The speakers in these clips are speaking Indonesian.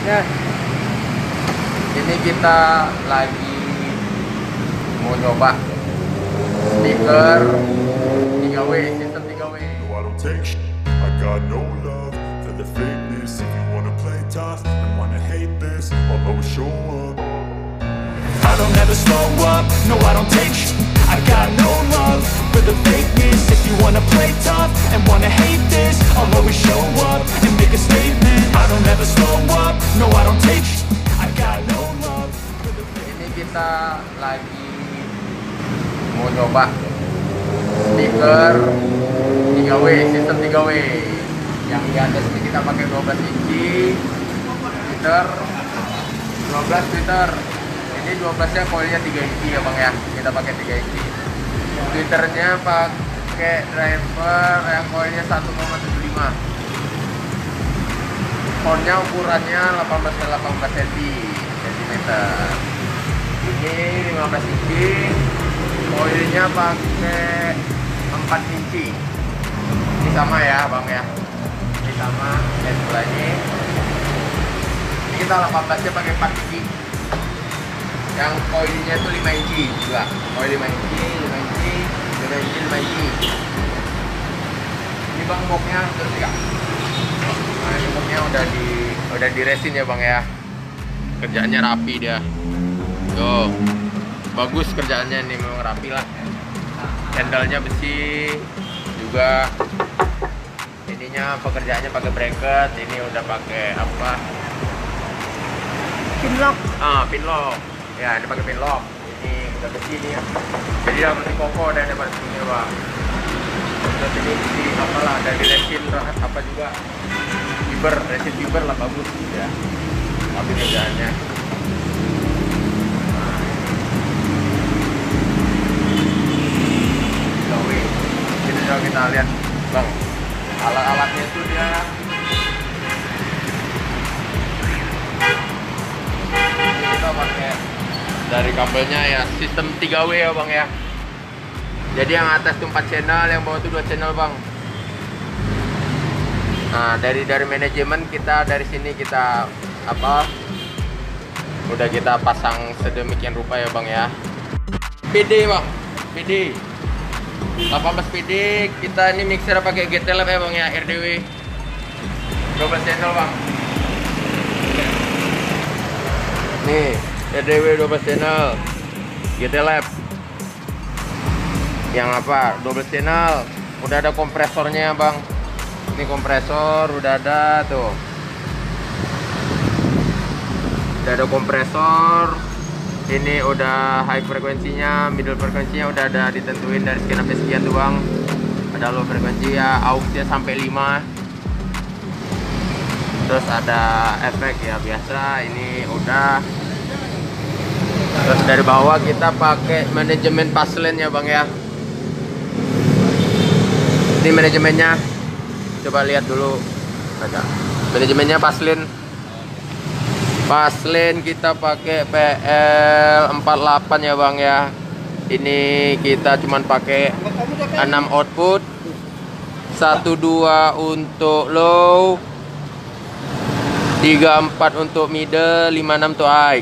Ya, ini kita lagi mau coba speaker 3W, sistem 3W. Ini kita lagi mau coba speaker 3W, sistem 3W. Yang di atas ini kita pakai 12 inci tweeter, 12 tweeter. Ini 12-nya coilnya 3 inci ya Bang ya. Kita pakai 3 inci. Tweeternya pakai driver yang coilnya 1,75. Hornnya ukurannya 18x18 cm. Ini 15 inci. Coilnya pakai 4 inci. Ini sama ya Bang ya. Ini sama dan sebelahnya. Ini kita 18-nya pakai 4 inci. Yang koilnya itu 5 inci juga. Koil 5 inci. Ini Bang moknya terus ya. Nah, ini moknya udah di resin ya Bang ya. Kerjaannya rapi dia. Tuh. Bagus kerjaannya, ini memang rapi lah. Handle-nya besi juga. Ininya pekerjaannya pakai bracket, ini udah pakai apa? Pinlock. Ah, pinlock. Ya, ini pakai pinlock. Ini udah besi ini ya. Jadi harus dikoko dan ada besinya Bang. Terus ini besi apa lah, ada di resin apa juga. Fiber, resin fiber lah, bagus ya. Tapi kerjaannya. Ini coba kita lihat Bang. Alat-alatnya itu dia. Kita pakai dari kabelnya ya, sistem 3W ya Bang ya. Jadi yang atas itu 4 channel, yang bawah itu 2 channel Bang. Nah, dari manajemen kita dari sini kita apa? Udah kita pasang sedemikian rupa ya Bang ya. PD Bang, PD 18 PD, kita ini mixer pakai GT Lab ya Bang ya, RDW 12 channel Bang. Nih, RDW 12 channel GT Lab. Yang apa? 12 channel. Udah ada kompresornya, Bang. Ini kompresor udah ada tuh. Udah ada kompresor. Ini udah high frekuensinya, middle frekuensinya udah ada ditentuin dari sekian sampai sekian tuh, Bang. Ada low frekuensi ya, aux-nya sampai 5. Terus ada efek ya biasa, ini udah. Terus dari bawah kita pakai manajemen paslen ya Bang ya. Ini manajemennya, coba lihat dulu. Ada manajemennya paslen. Paslen kita pakai PL48 ya Bang ya. Ini kita cuman pakai 6 output, 12 untuk low, 34 untuk middle, 56 untuk high.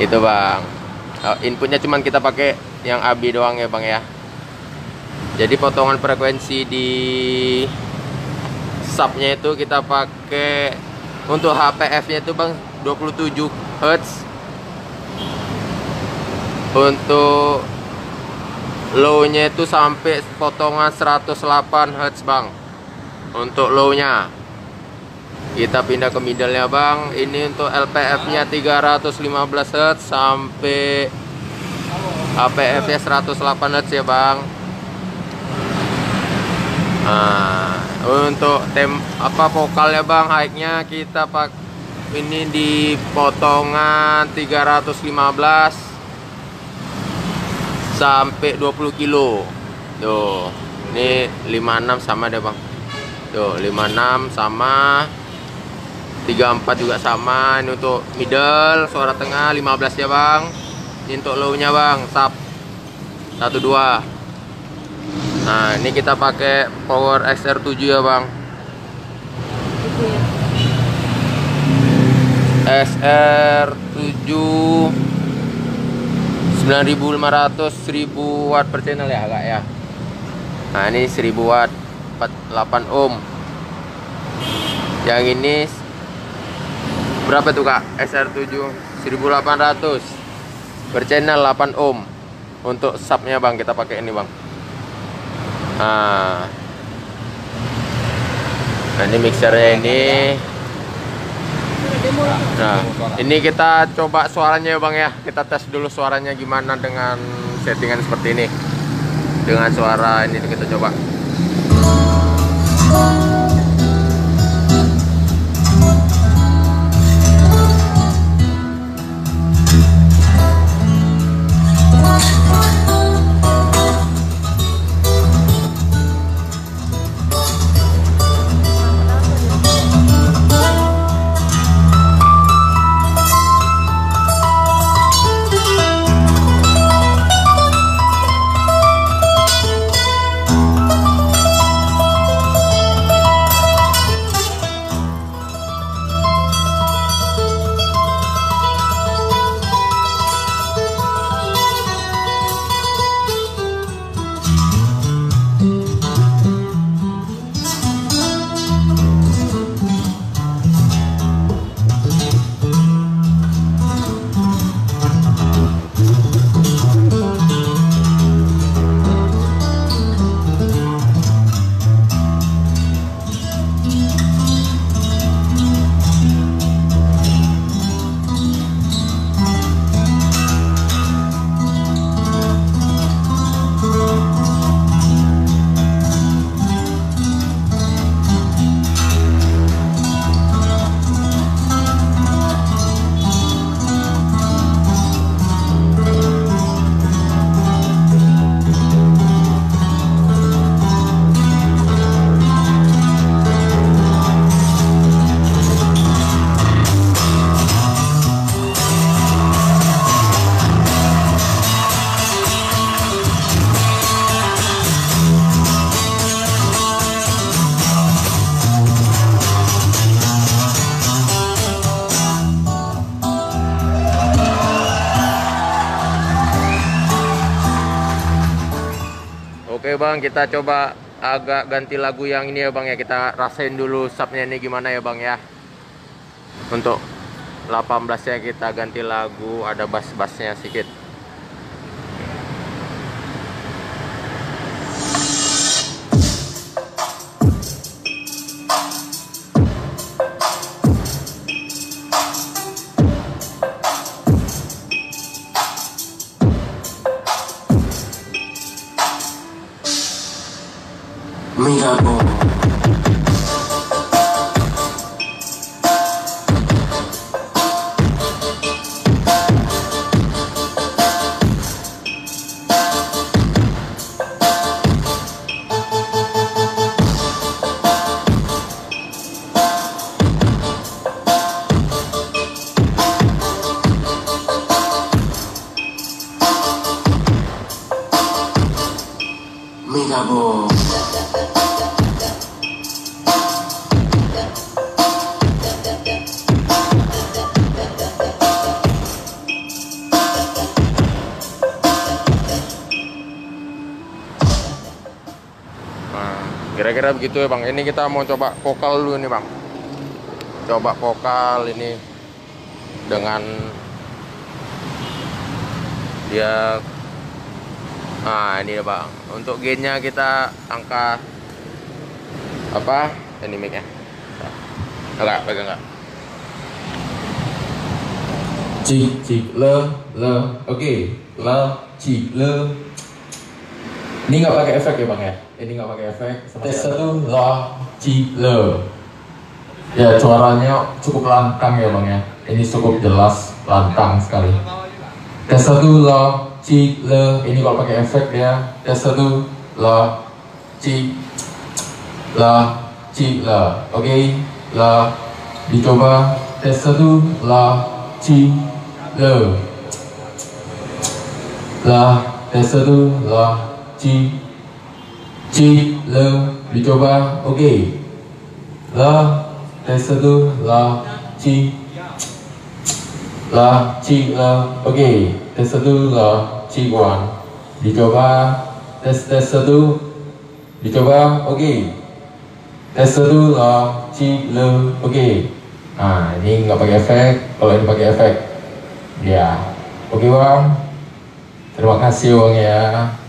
Itu Bang. Inputnya cuman kita pakai yang AB doang ya Bang ya. Jadi potongan frekuensi di subnya itu kita pakai untuk HPF-nya itu Bang 27 Hz. Untuk low-nya itu sampai potongan 108 Hz Bang. Untuk low-nya kita pindah ke middle-nya Bang. Ini untuk LPF-nya 315 Hz sampai HPF-nya 108 Hz ya Bang. Nah, untuk vokalnya Bang, high-nya kita pakai ini di potongan 315 sampai 20 kilo. Tuh, ini 56 sama deh Bang. Tuh, 56 sama 34 juga sama. Ini untuk middle, suara tengah 15 ya Bang. Ini untuk low-nya Bang, sub 12. Nah, ini kita pakai power XR7 ya Bang. XR7 9500 1000 watt per channel ya, agak ya. Nah, ini 1000 watt 48 ohm. Yang ini berapa tuh Kak? XR7 1800 per channel 8 ohm. Untuk subnya Bang, kita pakai ini Bang. Nah, ini mixernya ini. Nah, ini kita coba suaranya ya Bang ya. Kita tes dulu suaranya gimana dengan settingan seperti ini. Dengan suara ini kita coba. Oke Bang, kita coba agak ganti lagu yang ini ya Bang ya. Kita rasain dulu subnya ini gimana ya Bang ya. Untuk 18-nya kita ganti lagu, ada bass-bassnya sedikit. Kira-kira begitu ya Bang. Ini kita mau coba vokal dulu nih Bang. Coba vokal ini dengan dia. Nah, ini ya Bang. Untuk gainnya kita angka apa? Ini mic-nya. Enggak, pegang enggak? Cik, cik, le, le. Oke, le, cik, le. Ini nggak pakai efek ya Bang ya? Ini nggak pakai efek. Tes satu, la, ci, le. Ya, suaranya cukup lantang ya Bang ya. Ini cukup jelas, lantang sekali. Tes satu, la, ci, le. Ini kalau pakai efek ya. Tes satu, la, ci, la, ci, la. Oke, la. Dicoba. Tes satu, la, ci, le. La. Tes satu, la, ci, ci, le. Dicoba. Oke, la. Tes satu, la, ci, là chi là ok test satu là chi one dicoba test satu dicoba ok test satu là chi le ok. Nah ini nggak pakai efek, kalau ini pakai efek ya. Oke Bang, terima kasih Bang ya.